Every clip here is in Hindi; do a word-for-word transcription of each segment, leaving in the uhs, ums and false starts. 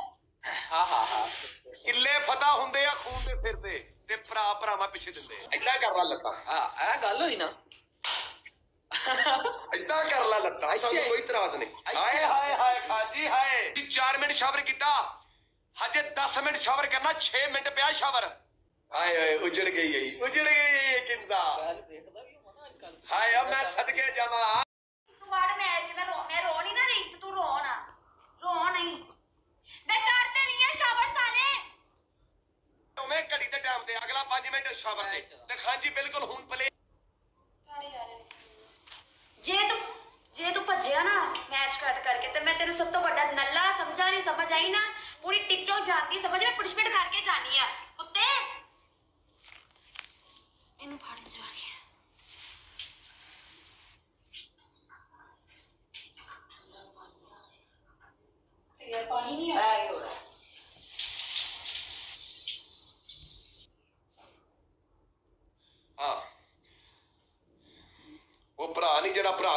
हाँ हाँ हाँ किले फता होंदे या खून दे फिर दे ते भरा भरावां पिछे दिंदे ऐदा करला लत्ता हां ए गल होई ना ऐदा करला लत्ता सानू कोई इतराज नहीं। हाय हाय हाय खाजी हाय चार मिनट शावर कीता हजे दस मिनट शावर करना छे मिनट पिया शावर हाय हाय उजड़ गई है उजड़ गई है ये किंदा हाय अब मैं सदके जावा तू वाड़ मैच में रो मैं रो नहीं ना रही तू रो ना रो नहीं पानी नहीं आ रहा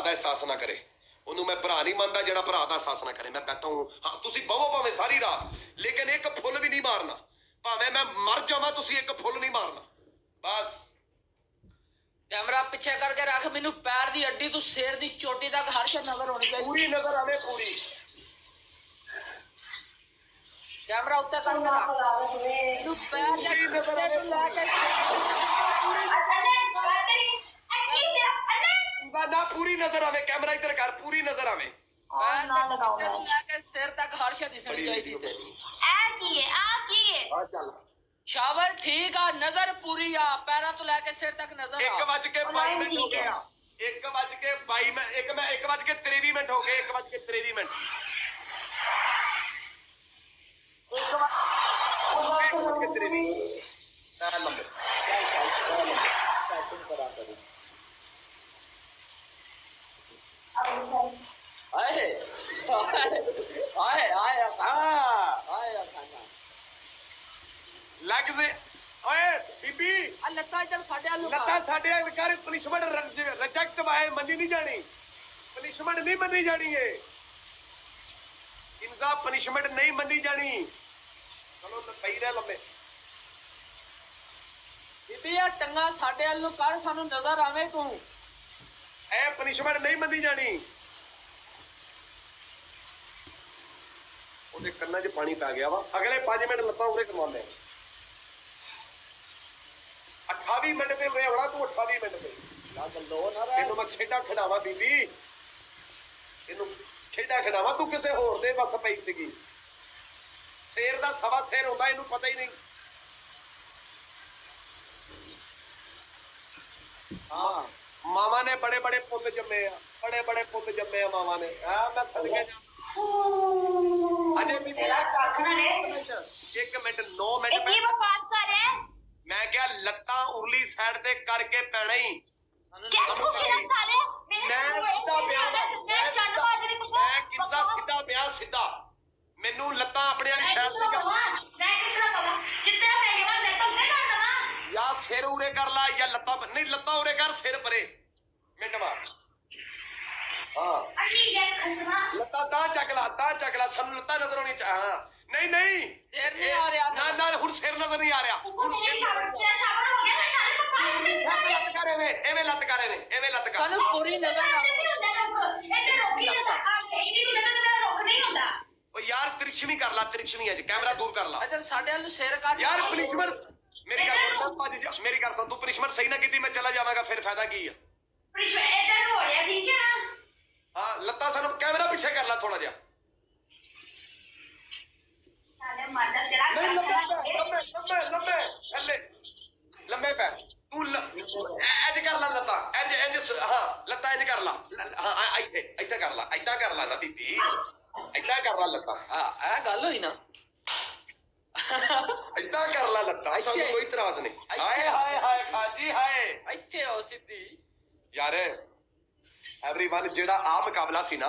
एहसास ना करे उन्होंने मैं भरा नहीं मानता जो भरा का एहसास ना करे मैं कहता हूँ हाँ तुम बवो भावे सारी रात लेकिन एक फुल भी नहीं मारना भावे मैं मर जावा तुम एक फुल नहीं मारना बस कैमरा पीछे करके रख मैनू पैर की अड्डी तू सिर की चोटी तक हर शे नजर होनी चाहिए पूरी नजर आवे पूरी कैमरा उत्ते करके रख तू पैर की नजर आवे पूरी ना पूरी नजर आवे कैमरा इधर कर पूरी नजर आवे मैं ना लगाऊं के सिर तक हर शे दिसनी चाहिए ते आ की है आ की है हां चल शावर ठीक आ नजर पूरी आ पैरा तो लेके सिर तक नजर आ एक बज के बाईस मिनट हो गया एक बज के बाईस मिनट एक मैं एक बज के तेईस मिनट हो गए एक बज के तेईस मिनट एक बज के तेईस नंबर सेटिंग करा करो आए आए आए आए लग दे ओए बीबी आ लत्ता चल साडे आलू लत्ता साडे कर पनिशमेंट रिजेक्ट बाय मनी नहीं जानी पनिशमेंट नहीं मनी जानी है इनका पनिशमेंट नहीं मनी जानी चलो पई रह लंबे बीबी आ टंगा साडे आलू कर सानू नजर आवे तू ए पनिशमेंट नहीं मनी जानी उसे कन्ना जो पानी पा गया वा अगले पांच मिनट लत्ता उरे करवा ले अठावी मिनट पे उरे होना तू अठावी मिनट पे ना गल्लो ना रे इनु मैं खेडा खिडावा बीबी इनु खेडा खिडावा तू किसे होर दे बस पई सीगी शेर दा सवा शेर हुंदा इनु पता ही नहीं हां मामा ने बड़े बड़े पुल जमे बड़े बड़े पुल जमे मामा ने हां मैं सदके जा अजय भी मेरा काखना ने एक मिनट नौ मिनट ये बकवास कर रहे हैं मैं क्या लत्ता उरली साइड से करके पैणा ही मैं सीधा ब्याह मैं कितना सीधा ब्याह सीधा मेनू लत्ता अपने वाली साइड से कर मैं कितना कमा कितना पैगे मैं लत्ता उरे कर दवा या सिर उरे कर ला या लत्ता नहीं लत्ता उरे कर सिर परे मिनट मार हां अगली गैस खसमा लता ता चगला ता चगला सानू लता नजर आनी चाहिए हां नहीं नहीं सिर नहीं आ रहा ना ना हुन सिर नजर नहीं आ रहा हुन सिर तेरा शावर हो गया सारे पापा लत करे वे एवे लत करे वे एवे लत कर सानू पूरी नजर आ एडे रोकी ना आ इनी नजर तेरा रोक नहीं होता ओ यार तिरछमी कर ला तिरछमी अज कैमरा दूर कर ला इधर साडे आलू सिर काट यार पनिशमेंट मेरी गल सुन पाजी मेरी गल सुन तू पनिशमेंट सही ना कीती मैं चला जावांगा फिर फायदा की है पनिशमेंट इधर हो गया ठीक है ना हाँ लता सानू कैमरा पीछे कर ला थोड़ा जा नहीं लंबे लंबे लंबे लंबे लंबे लंबे पे तू ऐज कर ला लता ऐज ऐज हाँ लता ऐज कर ला हाँ ऐथे ऐथे कर ला ऐथा कर ला ना बीबी ऐथा कर ला लता हाँ ऐ गल होई ना ऐथा कर ला लता सानू कोई इतराज नहीं। हाय हाय हाय खाजी हाय ऐथे हो सिद्धि यार एवरीवन जेड़ा आ मुकाबला सी ना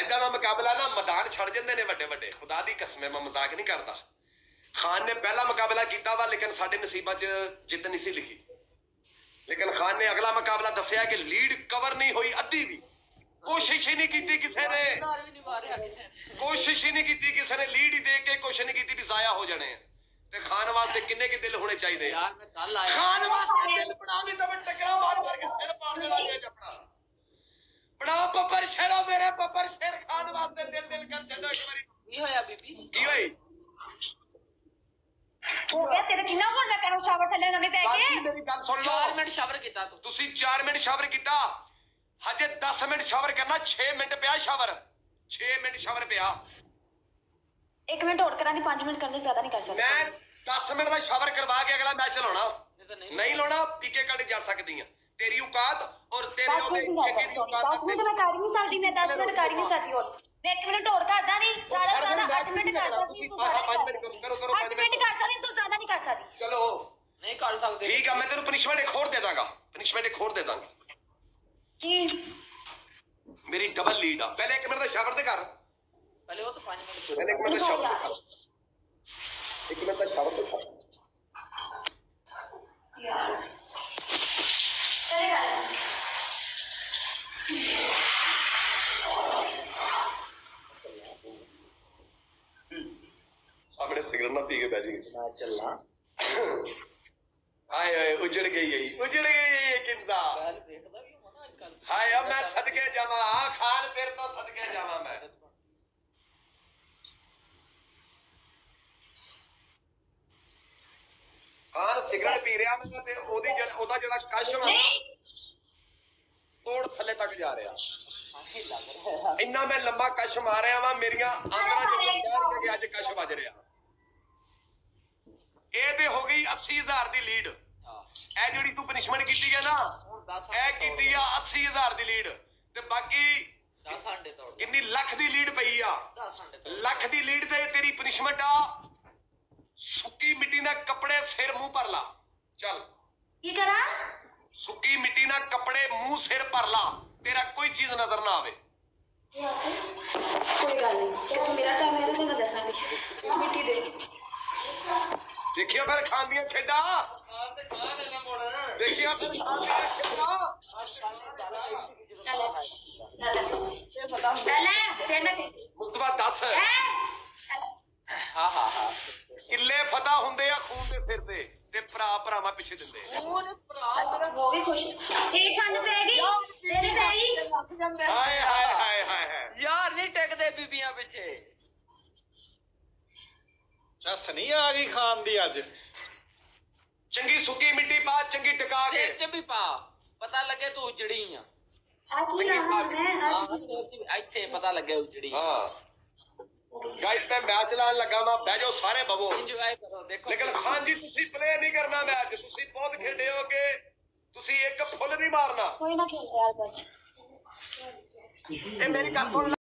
ऐदा दा मुकाबला ना मैदान छड़ जंदे ने वड्डे वड्डे खुदा दी कसम मैं मजाक नहीं करता। खान ने पहला मुकाबला कीता वा लेकिन साडे नसीबा च जित नहीं सी लिखी लेकिन खान ने अगला मुकाबला दसिया कि लीड कवर नहीं हुई अद्धी भी कोशिश ही नहीं की किसी ने, कोशिश ही नहीं की किसी ने, लीड ही दे के कोशिश नहीं की भी जाया हो जाने। खान वास्ते किन्ने के दिल होने चाहिए, खान वास्ते दिल बनावी तो मैं टकरा मार मार के सिर पार चला लिया जपड़ा बड़ा पपर शेरो मेरे पपर शेर खान वास्ते दिल दिल कर चलो एक बारी की होया बीबी की होई हो गया तेरे किन्ना बोलना करो शावर थले ना मैं बैठ के सारी मेरी गल सुन लो। चार मिनट शावर कीता तू तुसी चार मिनट शावर कीता हजे दस मिनट शावर करना छह मिनट पिया शावर छह मिनट शावर पिया एक मिनट और करा दी पांच मिनट करने ज्यादा नहीं कर सकता। मैं दस मिनट का शावर करवा के अगला मैच लाना नहीं, नहीं लाना पीके कट जा सकती है तेरी औकात और तेरे ओदे चेके दी औकात दस मिनट मैं कर नहीं सकती मैं दस मिनट कर नहीं सकती और मैं एक मिनट और करदा नहीं सारा सारा आठ मिनट कर सकती तू पांच मिनट करो करो करो पांच मिनट कर सकती तू ज्यादा नहीं कर सकती चलो नहीं कर सकते ठीक है मैं तेरे पनिशमेंट एक और दे दूंगा पनिशमेंट एक और दे दूंगा की मेरी डबल लीड है पहले एक मिनट का शावर दे कर पहले वो तो पांच मिनट पहले एक मिनट शावर दिखा एक मिनट का शावर दिखा यार चलेगा सामने सिगरेट ना पी के बैठेंगे ना चलना हाय हाय उजड़ गई यही उजड़ गई यही यकीन सा हाय अब मैं सदके जावा खान फिर तो सदके जावा मैं हां सिगरेट पी रहा मैं ते ओदी जड़ा ओदा जड़ा कशवा तोड़ थले तक जा रहा आही लग रहा इतना मैं लंबा कश मार रहा वा मेरियां आंगरा जड़ा कह रही कि आज कश बज रहा ए ते हो गई अस्सी हज़ार दी लीड ए जेडी तू पनिशमेंट कीती है ना ए कीती है अस्सी हज़ार दी लीड ते बाकी दस अंडे तोड़ कितनी लाख दी लीड पई आ दस अंडे लाख दी लीड ते तेरी पनिशमेंट आ सुकी मिट्टी ना कपड़े सिर मुंह पर ला चल की करा सुकी मिट्टी ना कपड़े मुंह सिर पर ला तेरा कोई चीज नजर ना आवे कोई गल नहीं मेरा टाइम है तो मैं जैसा नहीं मिट्टी दे देखियो फिर खांदियां खेडा देखियो फिर खांदियां खेडा चल चल चल फिर ना मुस्तफा दस हां हां हां किले फता हुंदे या खून दे सिर दे ते भरा भरावा पीछे दिंदे खून भरा मेरा हो गई खुश तेरी ठंड पै गई तेरे पै गई हाय हाय हाय हाय यार नहीं टकदे बीबियां पीछे चस नहीं आ गई खान दी आज चंगी सुकी मिट्टी पा चंगी टका के सिर भी पा पता लगे तू उजड़ी है आ की ना मैं आज से पता लगे उजड़ी हां गाइस मैं मैच लान लगा मैं बैठ जाओ सारे बबो एंजॉय करो देखो लेकिन खान जी तुसी प्ले नहीं करना मैच तुसी बहुत खेडे हो के तुसी एक फुल नहीं मारना कोई ना खेल यार बस ए मेरी गल सुन।